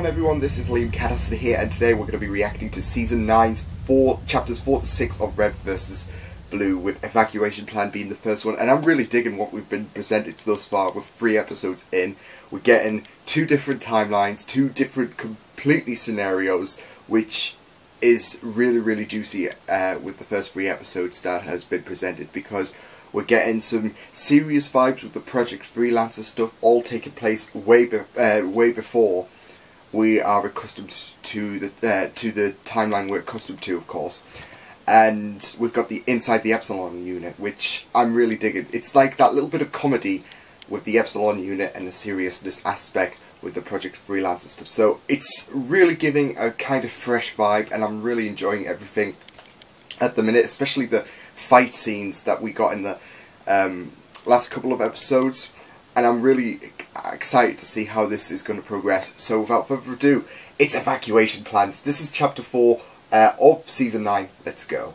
on, everyone, this is Liam Catterson here, and today we're going to be reacting to Season 9's chapters 4 to 6 of Red vs Blue, with Evacuation Plan being the first one. And I'm really digging what we've been presented thus far. With 3 episodes in, we're getting 2 different timelines, 2 different completely scenarios, which is really, really juicy with the first 3 episodes that has been presented, because we're getting some serious vibes with the Project Freelancer stuff, all taking place way before we are accustomed to the timeline we're accustomed to, of course. And we've got the Inside the Epsilon unit, which I'm really digging. It's like that little bit of comedy with the Epsilon unit and the seriousness aspect with the Project Freelancer stuff. So it's really giving a kind of fresh vibe, and I'm really enjoying everything at the minute, especially the fight scenes that we got in the last couple of episodes, and I'm really excited to see how this is going to progress. So without further ado, it's Evacuation Plans. This is Chapter 4 of Season 9. Let's go.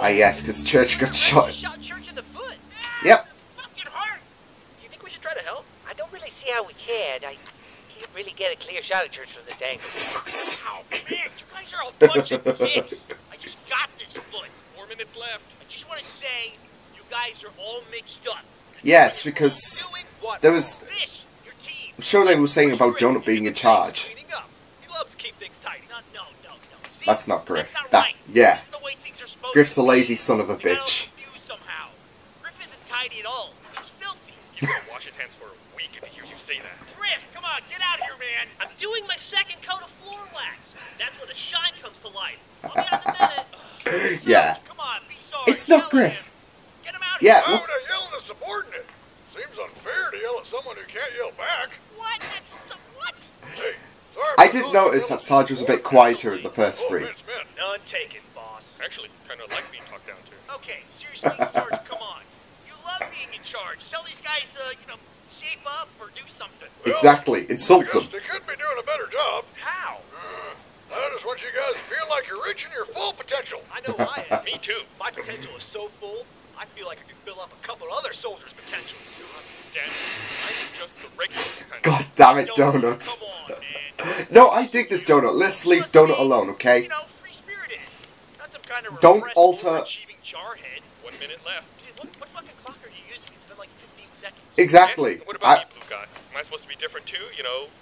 Ah yes, because Church got shot. Church in the foot. Yep. Fucking heart. Do you think we should try to help? I don't really see how we can. I can't really get a clear shot at Church from the tank. Oh man, you guys are a bunch of kids. I just got this foot. 4 minutes left. I just want to say, you guys are all mixed up. Yes, because there was... I'm sure they were saying about Donut being in charge. That's not Griff. That, yeah. Griff's a lazy son of a bitch. Griff isn't tidy at all. He's filthy. You can wash his hands for a week if you say that. Griff, come on, get out of here, man. I'm doing my second coat of floor wax. That's where the shine comes to life. I'll be out in a minute. Yeah. Come on, be sorry. It's not Griff. Get him out of here. Yeah. Why would I yell at a subordinate? Seems unfair to yell at someone who can't yell back. What? That's what? Hey, sorry, I did notice that Sarge was a bit quieter in the first 3. None taken, boss. Actually, kind of like being talked down to. Okay, seriously, Sarge, come on. You love being in charge. Tell these guys to, you know, shape up or do something. Well, exactly, insult them. They could be doing a better job. How? That is what you guys feel like you're reaching your full potential. I know I am. Me too. My potential is so full, I feel like I could fill up a couple other soldiers' potential. God damn it, Donut. No, I dig this Donut. Let's leave Donut alone, okay? Don't alter... Exactly.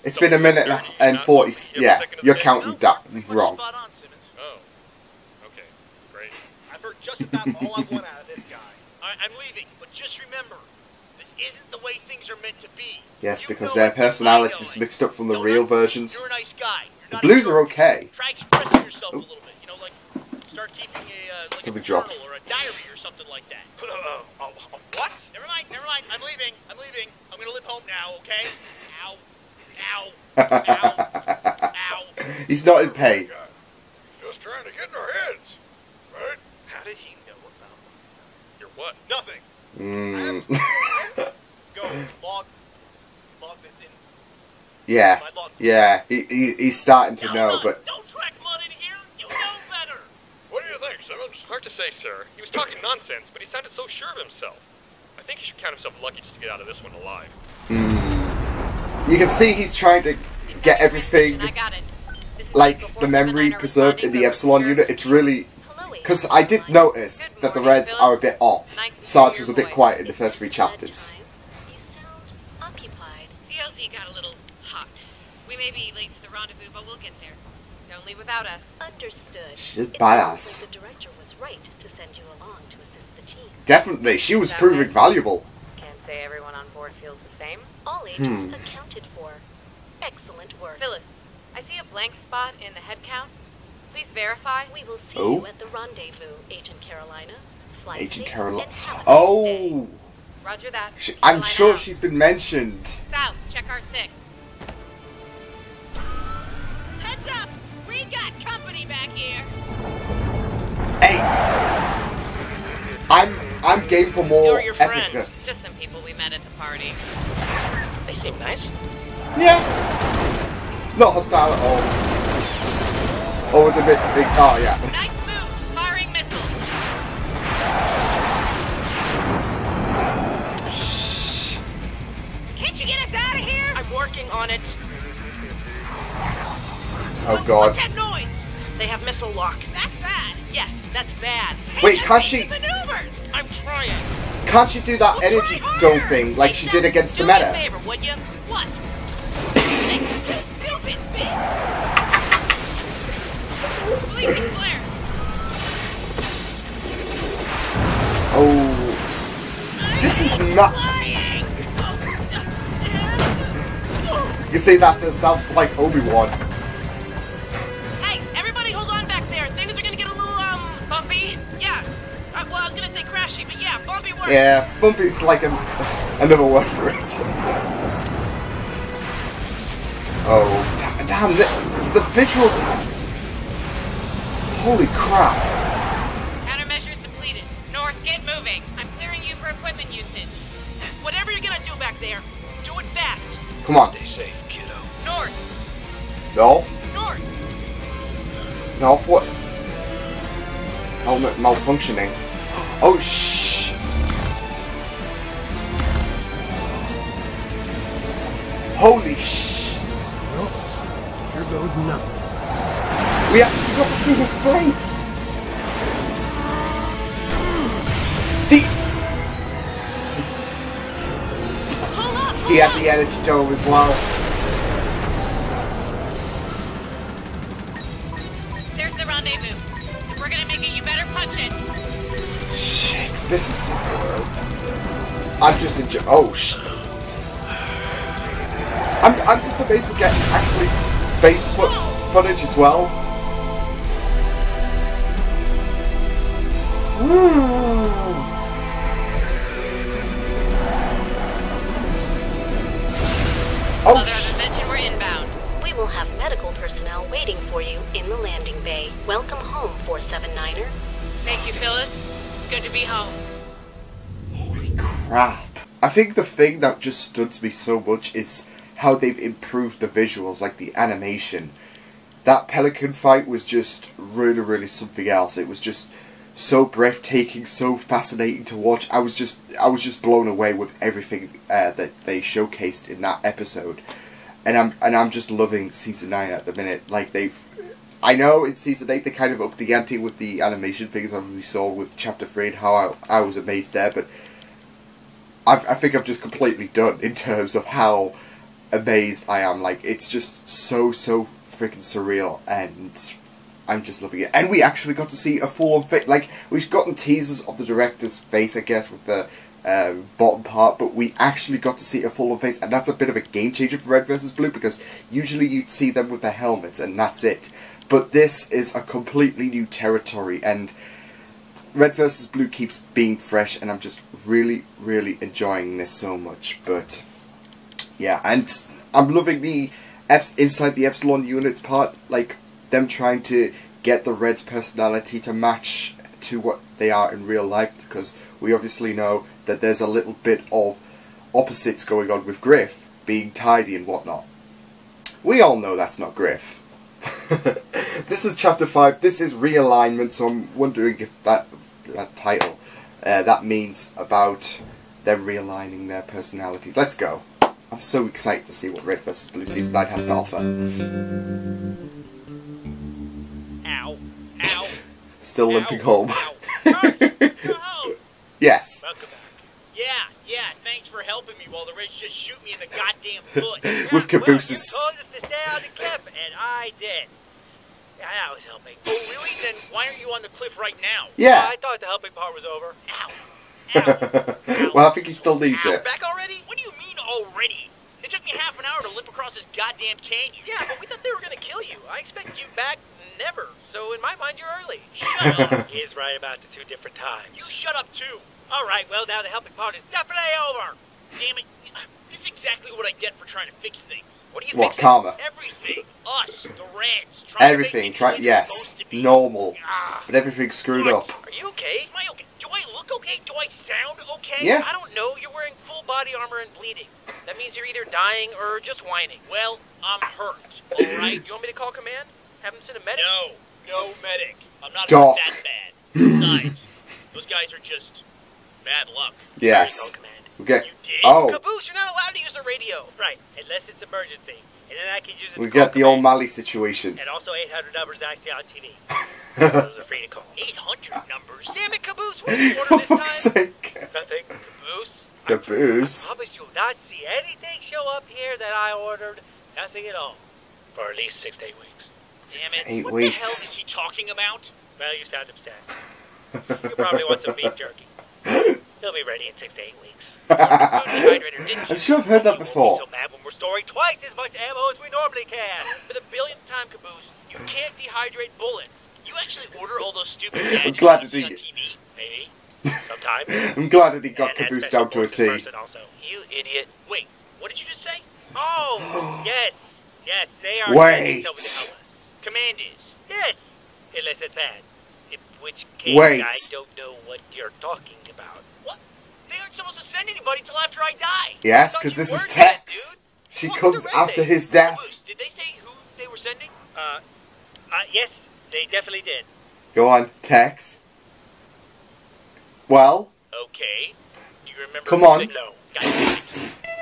It's been a minute and 40... Yeah, you're counting that wrong. Oh, okay, great. I've heard just about all I want out of this guy. I'm leaving, but just remember... isn't the way things are meant to be. Yes, because their personalities is mixed up from the real versions. You're a nice guy. The Blues are okay. Try expressing yourself a little bit, you know, like start keeping a journal or a diary or something like that. What? Never mind, never mind. I'm leaving. I'm leaving. I'm going to live home now, okay? Ow. Ow. Ow. Ow. He's not in pain. Just trying to get in our heads. Right? How did he know about your what? Nothing. Log this in. Yeah, yeah, he's starting to know, but... Don't track mud in here, you know better! What do you think, Simmons? Hard to say, sir. He was talking nonsense, but he sounded so sure of himself. I think he should count himself lucky just to get out of this one alive. You can see he's trying to get everything, like, the memory preserved in the Epsilon unit. It's really... because I did notice that the Reds are a bit off. Sarge was a bit quiet in the first 3 chapters. Got a little hot. We may be late to the rendezvous, but we'll get there. Don't leave without us. Understood. She's badass. The director was right to send you along to assist the team. Definitely, she was proving valuable. Can't say everyone on board feels the same. All agents accounted for. Excellent work. Phyllis, I see a blank spot in the headcount. Please verify. We will see you at the rendezvous, Agent Carolina. Agent Carolina. Oh. Roger that. I'm sure she's been mentioned. South, check our 6. Heads up! We got company back here. Hey! I'm game for more epicness. Just some people we met at the party. They seem nice. Yeah. Not hostile at all. Oh, with a bit big. Oh yeah. Nice move. Firing missiles. working on it. Oh god. What's that noise? They have missile lock. That's bad. Yes, that's bad. Wait, can't she... maneuvers. I'm trying. Can't she do that energy dome thing like she did against the Meta? Favor, would you? What? Stupid bitch. Oh, this is not... You say that to yourself like Obi-Wan. Hey, everybody hold on back there. Things are gonna get a little, bumpy. Yeah. Well, I was gonna say crashy, but yeah, bumpy works. Yeah, bumpy's like another word for it. Oh, damn, the visuals... Holy crap. Whatever you're gonna do back there, do it fast. Come on. Stay safe, kiddo. North. North? North. North what? Helmet malfunctioning. Oh shh. Holy shh. Nope. Here goes nothing. We actually got to see this place. He had the energy dome as well. There's the rendezvous. If we're gonna make it, you better punch it. Shit, this is... I'm just enjoying... Oh, shit. I'm just amazed we're getting actually face footage as well. Ooh. Other dimension, we're inbound. We will have medical personnel waiting for you in the landing bay. Welcome home, 479er. Thank you, Phyllis. Good to be home. Holy crap. I think the thing that just stood to me so much is how they've improved the visuals, like the animation. That pelican fight was just really, really something else. It was just so breathtaking, so fascinating to watch. I was just blown away with everything that they showcased in that episode, and I'm just loving season 9 at the minute. Like I know in season 8 they kind of upped the ante with the animation things that we saw with chapter 3 and how I was amazed there, but I think I'm just completely done in terms of how amazed I am. Like it's just so freaking surreal and. I'm just loving it. And we actually got to see a full-on face. Like, we've gotten teasers of the director's face, I guess, with the bottom part, but we actually got to see a full-on face, and that's a bit of a game-changer for Red vs Blue, because usually you'd see them with their helmets, and that's it. But this is a completely new territory, and Red vs Blue keeps being fresh, and I'm just really, really enjoying this so much. But, yeah, and I'm loving the inside the Epsilon units part, like, them trying to get the Red's personality to match to what they are in real life, because we obviously know that there's a little bit of opposites going on with Griff being tidy and whatnot. We all know that's not Griff. This is chapter 5, this is Realignment, so I'm wondering if that title, that means about them realigning their personalities. Let's go. I'm so excited to see what Red vs Blue Season 9 has to offer. Still limping home. Yes. Yeah, thanks for helping me while the Reds just shoot me in the goddamn foot. With Caboose's... Well, you told us to stay out of the cliff, and I did. I was helping. Oh, really? Then why aren't you on the cliff right now? Yeah. I thought the helping part was over. Ow. Well, I think he still needs it. Back already? What do you mean already? It took me half an hour to limp across this goddamn canyon. Yeah, but we thought they were going to kill you. I expected you back... Never. So in my mind, you're early. Shut up. He is right about the two different times. You shut up too. All right. Well, now the helping part is definitely over. Damn it! This is exactly what I get for trying to fix things. What do you think? What karma? Everything. Us, the Reds. Everything. Try. Yes. Normal. But everything's screwed up. Are you okay? Am I okay? Do I look okay? Do I sound okay? Yeah. I don't know. You're wearing full body armor and bleeding. That means you're either dying or just whining. Well, I'm hurt. All right. You want me to call command? Have him seen a medic? No medic. I'm not that bad. Besides, those guys are just bad luck. Yes. Command. You Shit. Oh. Caboose, you're not allowed to use the radio. Right, unless it's emergency. And then I can use it to We've got the O'Malley situation. And also 800 numbers actually on TV. Those are free to call. 800 numbers? Damn it, Caboose. What's the order this time? Nothing. Caboose? Caboose? I promise you'll not see anything show up here that I ordered. Nothing at all. For at least 6 to 8 weeks. Damn it. What the hell is he talking about? Well, you sound upset. You probably want some beef jerky. He'll be ready in 6 to 8 weeks. I'm sure I've heard that before. So mad when we're storing twice as much ammo as we normally can. For the billionth time, Caboose, you can't dehydrate bullets. You actually order all those stupid gadgets I'm glad that he... on TV, maybe. Sometimes. I'm glad that he got Caboose down to a T. Also. You idiot. Wait, what did you just say? Oh, yes. Yes, they are... Wait. Commanders. Yes. Unless it's bad. In which case, I don't know what you're talking about. What? They aren't supposed to send anybody till after I die. Yes, because this is Tex. She comes after his death. Did they say who they were sending? Yes, they definitely did. Go on, Tex. Well? Okay. Do you remember? Come on. No.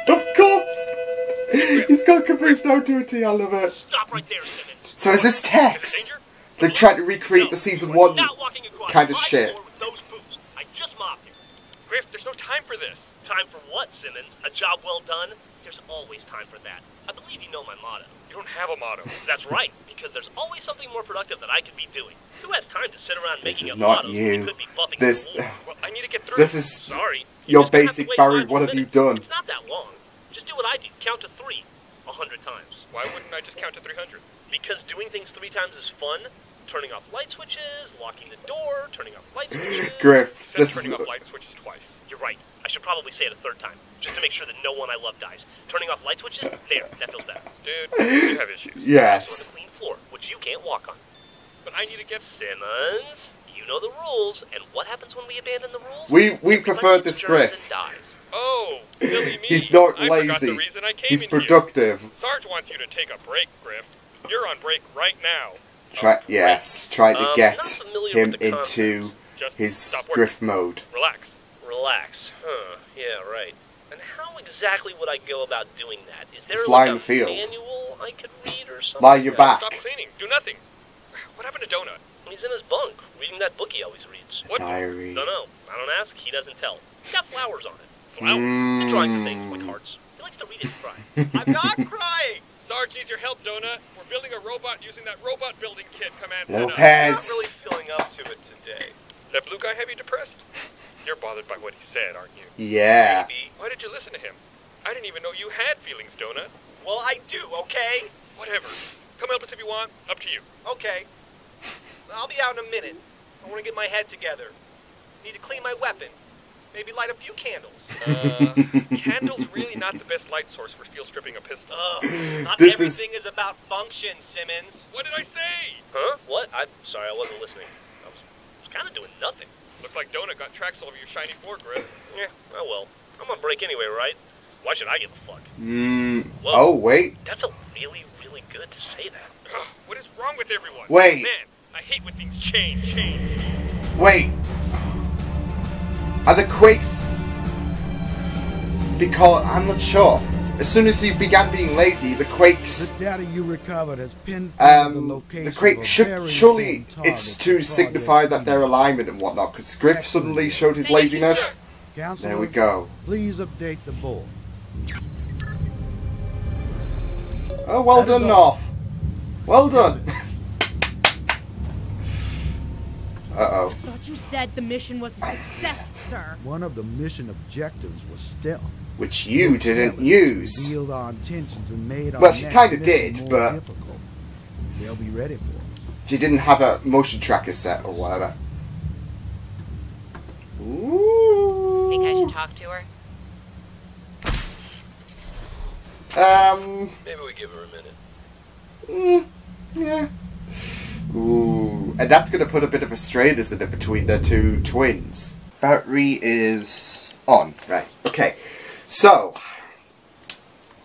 Of course. He's got Caboose down to a T. I love it. Stop right there, Simmons. So is this Tex? They tried to recreate the season 1 kind of shit. Those boots. I just mopped it. Griff, there's no time for this. Time for what, Simmons? A job well done? There's always time for that. I believe you know my motto. You don't have a motto. That's right, because there's always something more productive that I could be doing. Who has time to sit around making up mottos when we could be buffing this? Well, I need to get through. This is sorry. Your basic Barry, what have you done? It's not that long. Just do what I do. Count to 3 100 times. Why wouldn't I just count to 300? Because doing things 3 times is fun. Turning off light switches, locking the door, turning off light switches. Griff, this is... turning off light switches twice. You're right. I should probably say it a 3rd time, just to make sure that no one I love dies. Turning off light switches, there, that feels better. Dude, you have issues. Yes. On a clean floor, which you can't walk on. But I need to get Simmons. You know the rules, and what happens when we abandon the rules? We prefer this Griff. Oh, silly me. He's not lazy. He's productive. Here. Sarge wants you to take a break, Griff. You're on break right now. Try to get him into his Griff mode. Relax. Relax. Huh. Yeah, right. And how exactly would I go about doing that? Is there a manual I could read or something? Lie your back. Stop cleaning. Do nothing. What happened to Donut? He's in his bunk, reading that book he always reads. What? Diary. No, no. I don't ask. He doesn't tell. He's got flowers on it. Flowers? They're drawings of things, like hearts. He likes to read it and cry. I'm not crying! Sarge needs your help, Donut. We're building a robot using that robot building kit, Command Meta. I'm not really feeling up to it today. That blue guy have you depressed? You're bothered by what he said, aren't you? Yeah. Maybe. Why did you listen to him? I didn't even know you had feelings, Donut. Well, I do, okay? Whatever. Come help us if you want. Up to you. Okay. I'll be out in a minute. I want to get my head together. Need to clean my weapon. Maybe light a few candles. Candles really not the best light source for steel stripping a pistol. Not this everything is about function, Simmons. What did I say? Huh? What? I'm sorry, I wasn't listening. I was kind of doing nothing. Looks like Donut got tracks all over your shiny foregrip. Yeah, oh well. I'm on break anyway, right? Why should I give a fuck? Whoa. Oh, wait. That's a really, really good to say that. What is wrong with everyone? Wait. Man, I hate when things change. Wait. Are the quakes? Because I'm not sure. As soon as he began being lazy, the quakes. The data you recovered has pinned the quake should surely it's to signify that their alignment and whatnot. Because Griff suddenly showed his laziness. There we go. Please update the board. Oh, well done, North. Well done. Uh-oh. I thought you said the mission was a success, sir. One of the mission objectives was stealth. Which you didn't use. Well, she kind of did, but... They'll be ready for it. She didn't have a motion tracker set or whatever. Ooh. Think I should talk to her? Maybe we give her a minute. Yeah. Ooh, and that's going to put a bit of a strain, isn't it, between the two twins? Battery is on, right, okay. So,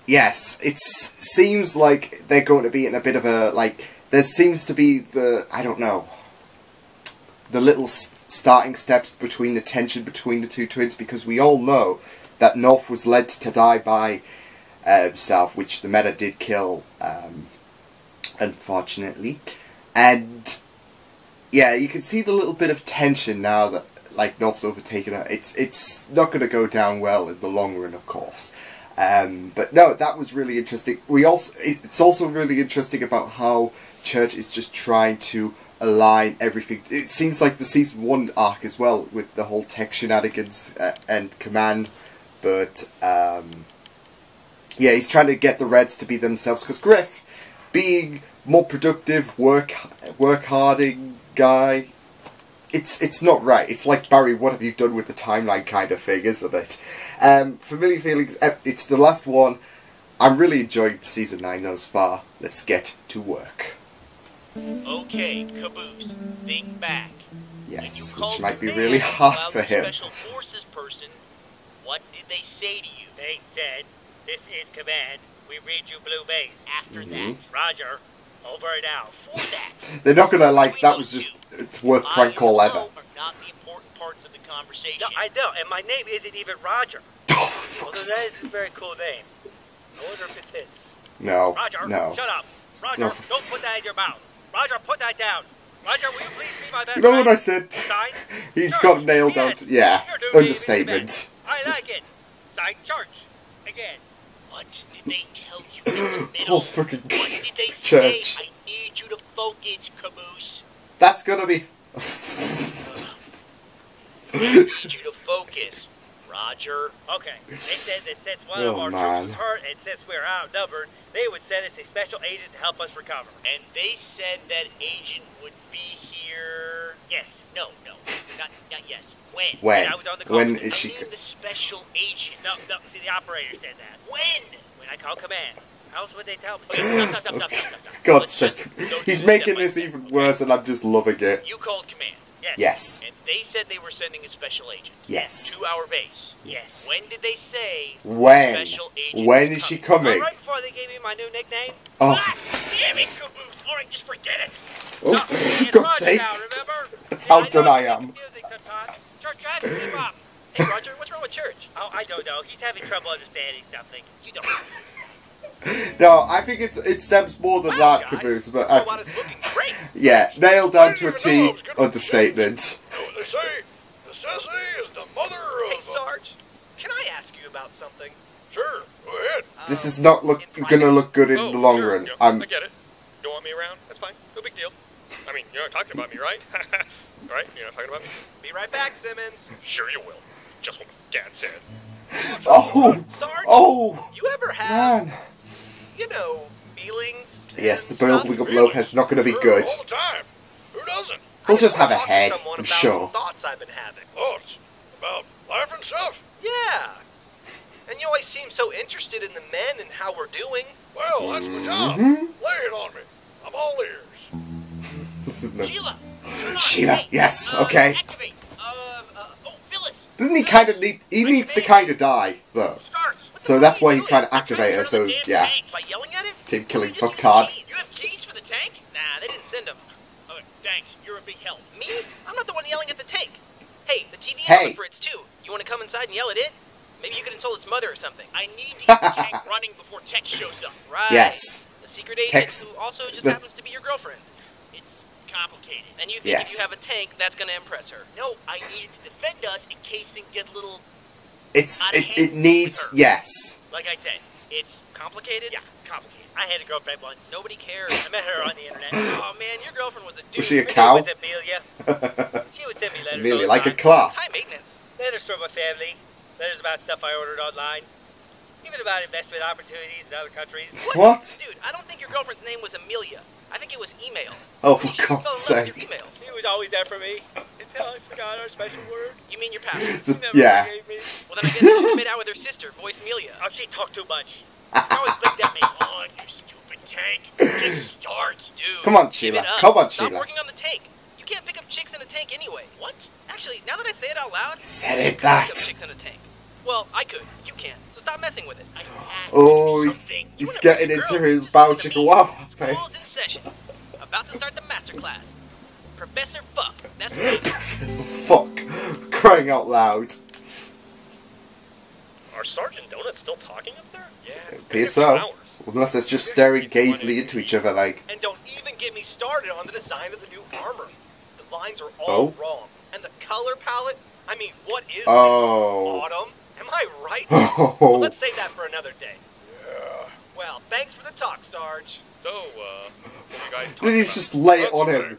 yes, it seems like they're going to be in a bit of a, like, there seems to be the, I don't know, the little starting steps between the tension between the two twins, because we all know that North was led to die by South, which the Meta did kill, unfortunately. And yeah, you can see the little bit of tension now that like North's overtaken her. It's not going to go down well in the long run, of course. But no, that was really interesting. It's also really interesting about how Church is just trying to align everything. It seems like the season 1 arc as well, with the whole tech shenanigans and command. But yeah, he's trying to get the Reds to be themselves, because Griff, being more productive, work-harding guy, it's not right. It's like, Barry, what have you done with the timeline kind of thing, isn't it? Familiar Feelings, it's the last one. I'm really enjoying Season 9 thus far. Let's get to work. Okay, Caboose, think back. Yes, which might be really hard for him. Special forces person, what did they say to you? They said, "This is command. We read you blue base." After that, Roger, over and out. For that. They're not gonna like that was just it's worst prank call ever. Are not the important parts of the conversation. No, I know, and my name isn't even Roger. Although that is a very cool name. I wonder if it fits. No. Roger, no. Shut up. Roger, no. Don't put that in your mouth. Roger, put that down. Roger, will you please be my best? You know what I said? He's got nailed down. Yeah, understatement. I like it. Sign Church. Again. What did they tell you in the middle? Oh, fucking what did they Church. Say? I need you to focus, Caboose. That's gonna be... I need you to focus, Roger. Okay, they said that since one of our troops was hurt and since we were outnumbered, they would send us a special agent to help us recover. And they said that agent would be here... Yes. No, no. Not yes. When? When? I was on the call. When is she... the special agent. No. See, the operator said that. When? When I call command. How else would they tell me? Stop. God's sake. He's making this even worse, and I'm just loving it. You called command. Yes. And they said they were sending a special agent. Yes. To our base. Yes. When did they say? When? Special agent when is she coming? Right before they gave me my new nickname. Oh. Damn it, Caboose! All right, just forget it. Oh, for God's sake. Now, that's how done I am. Church, I have to give up. Hey, Roger, what's wrong with Church? Oh, I don't know. He's having trouble understanding something. You don't know. No, I think it stems more than that, Caboose. But yeah, nailed down to a T, understatement. They say the Sissy is the mother of... Hey, Sarge, can I ask you about something? Sure, go ahead. This is not gonna look good in the long run. Yeah, I get it. You don't want me around? That's fine. No big deal. I mean, you're not talking about me, right? Right? You're not talking about me? Be right back, Simmons. Sure you will. Just what my dad said. Oh! Sarge, oh! You ever have, man, you know, feelings? Yes, the building up low is not going to be good. All the time. Who doesn't? We'll just have a head, I'm sure. Thoughts I've been having. Thoughts? About life and stuff? Yeah. And you always seem so interested in the men and how we're doing. Well, that's my job. Lay it on me. I'm all ears. This is Sheila, yes, okay. Doesn't he kind of need... He needs to kind of die, though. So that's why he's trying to activate her, so, yeah. Team killing fucktard. You have keys for the tank? Nah, they didn't send them. Oh, thanks, you're a big help. Me? I'm not the one yelling at the tank. Hey, the TV's on the fridge, too. You want to come inside and yell at it? Maybe you can insult its mother or something. I need the tank running before Tex shows up. Right. Yes. The secret agent who also just happens to be your girlfriend. Complicated. And you think if you have a tank, that's going to impress her. No, I need it to defend us in case things get a little... It needs... Yes. Like I said, it's complicated? Yeah, complicated. I had a girlfriend once. Nobody cares. I met her on the internet. Oh, man, your girlfriend was a dude. Was she a cow? With Amelia. She would send me letters. Amelia, like a claw. High maintenance. Letters from my family. Letters about stuff I ordered online. Even about investment opportunities in other countries. What? Dude, I don't think your girlfriend's name was Amelia. I think it was email. Oh, for God's sake. He was always there for me until I forgot our special word. You mean your past? Yeah. Gave me. Well, then I guess she made out with her sister, voice Amelia. Oh, she talked too much. She always looked at me. Oh, you stupid tank. It starts, dude. Come on, Sheila. Come on, Sheila. Stop working on the tank. You can't pick up chicks in a tank anyway. What? Actually, now that I say it out loud, I can't pick up chicks in a tank. Well, I could. You can't. So stop messing with it. I have to do something. He's getting into his bow chicka wow face. About to start the master class. Professor Fuck. That's me. Professor Fuck. Crying out loud. I Are Sarge and Donut still talking up there? Yeah. Peace out. Unless it's just staring gazely into each other like... And don't even get me started on the design of the new armor. The lines are all wrong. And the color palette? I mean, what is this? Autumn? Am I right? Well, let's save that for another day. Yeah. Well, thanks for the talk, Sarge. So, what you guys talking about? Just lay it on him.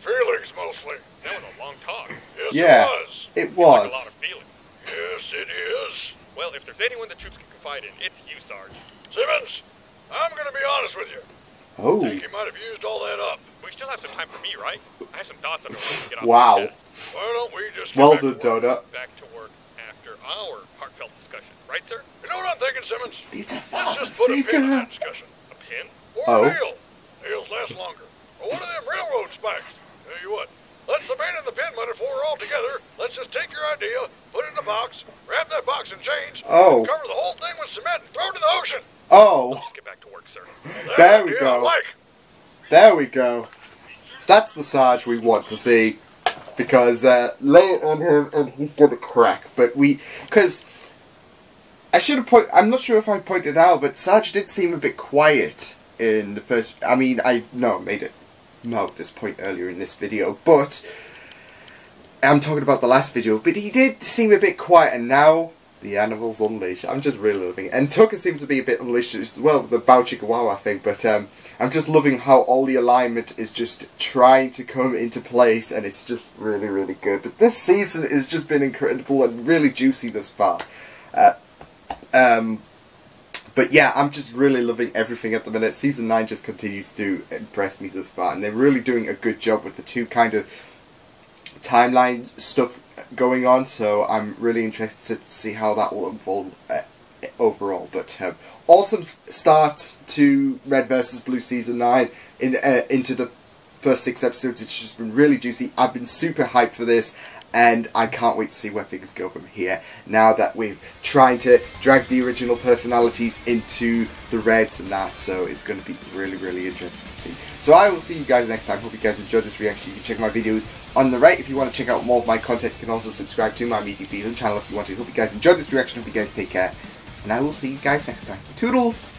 Feelings, mostly. That was a long talk. Yes, yeah, it was. It was. Like a lot of feelings. Yes, it is. Well, if there's anyone the troops can confide in, it's you, Sarge. Simmons, I'm going to be honest with you. Oh. I think you might have used all that up. We still have some time for me, right? I have some thoughts on how to get off. Wow. Why don't we just well done, Donut. Back to work after our heartfelt discussion, right, sir? You know what I'm thinking, Simmons? Let's just put a pin in that discussion. A pin? Or a nail. Nails last longer. Or one of them railroad spikes. Tell you what, let's abandon the pin metaphor altogether. Let's just take your idea, put it in a box, wrap that box in chains, and cover the whole thing with cement and throw it in the ocean. Oh. Let's just get back to work, sir. There we go. There we go. That's the Sarge we want to see. Because lay it on him and he's gonna crack. But we, because I should have I'm not sure if I pointed out, but Sarge did seem a bit quiet in the first. I mean, I made it about this point earlier in this video, but I'm talking about the last video. But he did seem a bit quiet, and now the animals unleashed. I'm just really loving it. And Tucker seems to be a bit unleashed as well with the Bao Chihuahua thing, but I'm just loving how all the alignment is just trying to come into place, and it's just really, really good. But this season has just been incredible and really juicy thus far. But yeah, I'm just really loving everything at the minute. Season 9 just continues to impress me thus far, and they're really doing a good job with the two kind of timeline stuff going on, so I'm really interested to see how that will unfold overall. But awesome start to Red vs Blue Season 9 into the first 6 episodes. It's just been really juicy. I've been super hyped for this, and I can't wait to see where things go from here, now that we've tried to drag the original personalities into the Reds and that, so it's going to be really, really interesting to see. So I will see you guys next time. Hope you guys enjoyed this reaction. You can check my videos on the right if you want to check out more of my content. You can also subscribe to my Media Feeling channel if you want to. Hope you guys enjoyed this reaction. Hope you guys take care, and I will see you guys next time. Toodles!